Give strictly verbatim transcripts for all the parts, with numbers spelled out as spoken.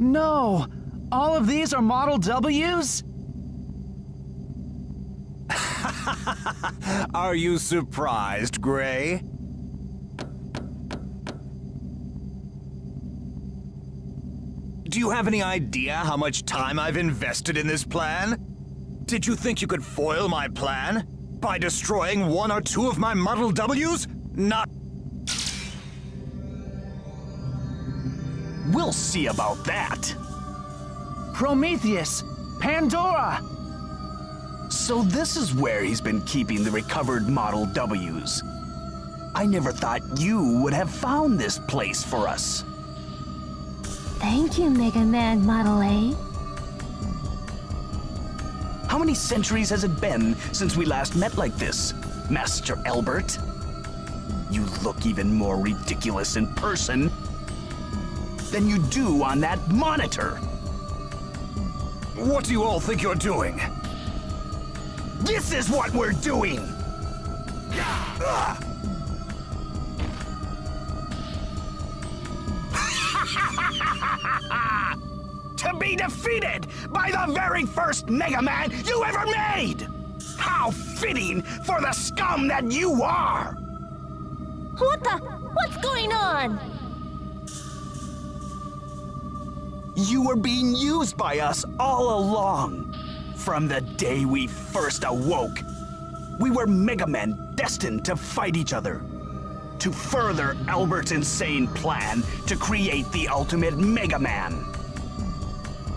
No! All of these are Model W's? Are you surprised, Gray? Do you have any idea how much time I've invested in this plan? Did you think you could foil my plan by destroying one or two of my Model W's? Not... We'll see about that. Prometheus! Pandora! So this is where he's been keeping the recovered Model W's. I never thought you would have found this place for us. Thank you, Mega Man Model A. How many centuries has it been since we last met like this, Master Albert? You look even more ridiculous in person than you do on that monitor. What do you all think you're doing? This is what we're doing! To be defeated by the very first Mega Man you ever made! How fitting for the scum that you are! What the? What's going on? You were being used by us all along. From the day we first awoke, we were Mega Men destined to fight each other, to further Albert's insane plan to create the ultimate Mega Man.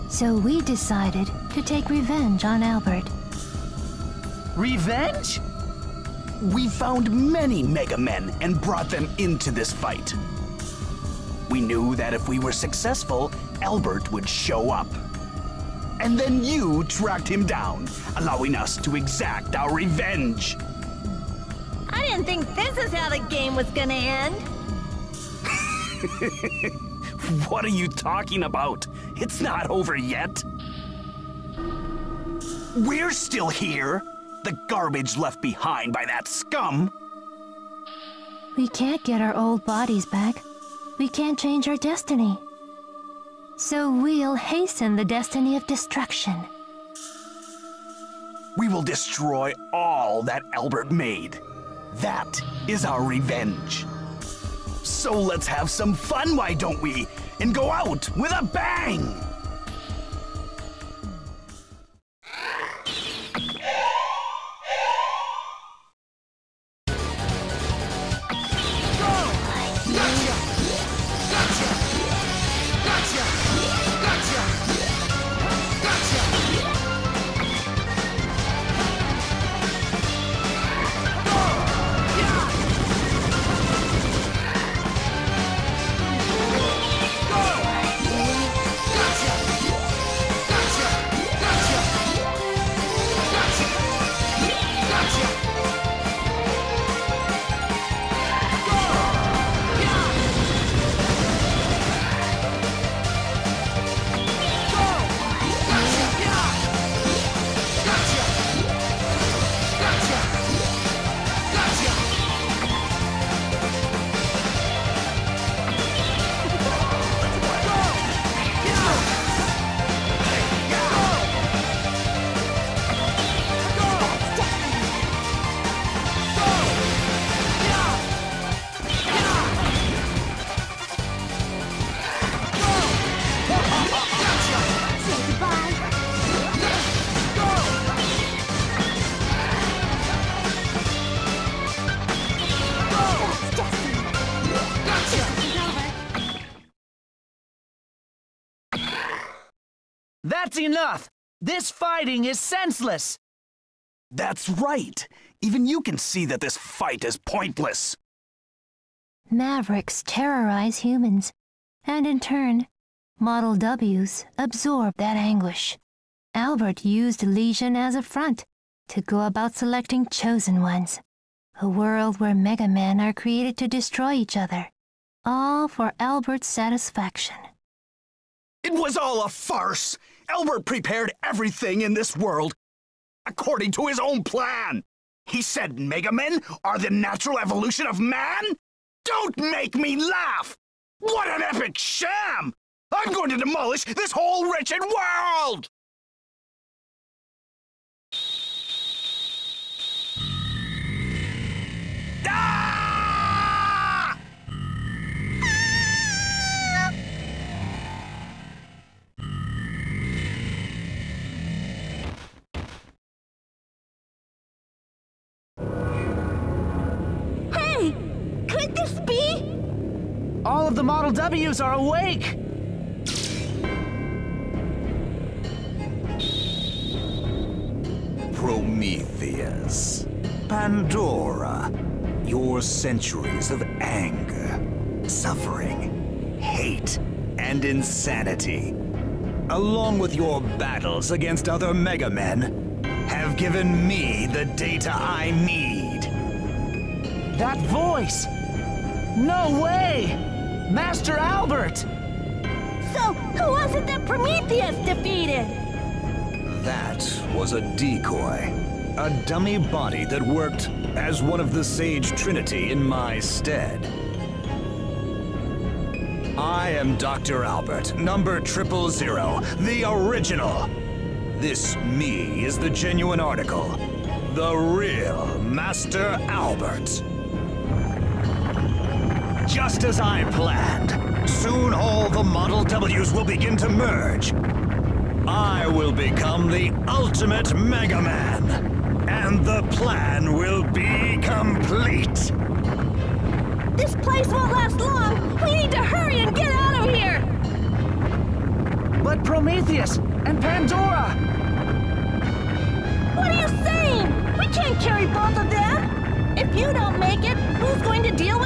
So we decided to take revenge on Albert. Revenge? We found many Mega Men and brought them into this fight. We knew that if we were successful, Albert would show up. And then you tracked him down, allowing us to exact our revenge. I didn't think this is how the game was gonna end. What are you talking about? It's not over yet. We're still here. The garbage left behind by that scum. We can't get our old bodies back. We can't change our destiny. So we'll hasten the destiny of destruction. We will destroy all that Albert made. That is our revenge. So let's have some fun, why don't we? And go out with a bang! That's enough! This fighting is senseless! That's right! Even you can see that this fight is pointless! Mavericks terrorize humans, and in turn, Model W's absorb that anguish. Albert used Legion as a front to go about selecting chosen ones. A world where Mega Men are created to destroy each other, all for Albert's satisfaction. It was all a farce! Albert prepared everything in this world according to his own plan. He said Mega Men are the natural evolution of man? Don't make me laugh! What an epic sham! I'm going to demolish this whole wretched world! Ah! Ah! Hey! Could this be? All of the Model W's are awake! Prometheus, Pandora, your centuries of anger, suffering, hate, and insanity, along with your battles against other Mega Men, have given me the data I need. That voice! No way! Master Albert! So, who was it that Prometheus defeated? That was a decoy. A dummy body that worked as one of the Sage Trinity in my stead. I am Doctor Albert, number triple zero, the original. This me is the genuine article. The real Master Albert. Just as I planned, soon all the Model W's will begin to merge. I will become the ultimate Mega Man. And the plan will be complete! This place won't last long! We need to hurry and get out of here! But Prometheus and Pandora! What are you saying? We can't carry both of them! If you don't make it, who's going to deal with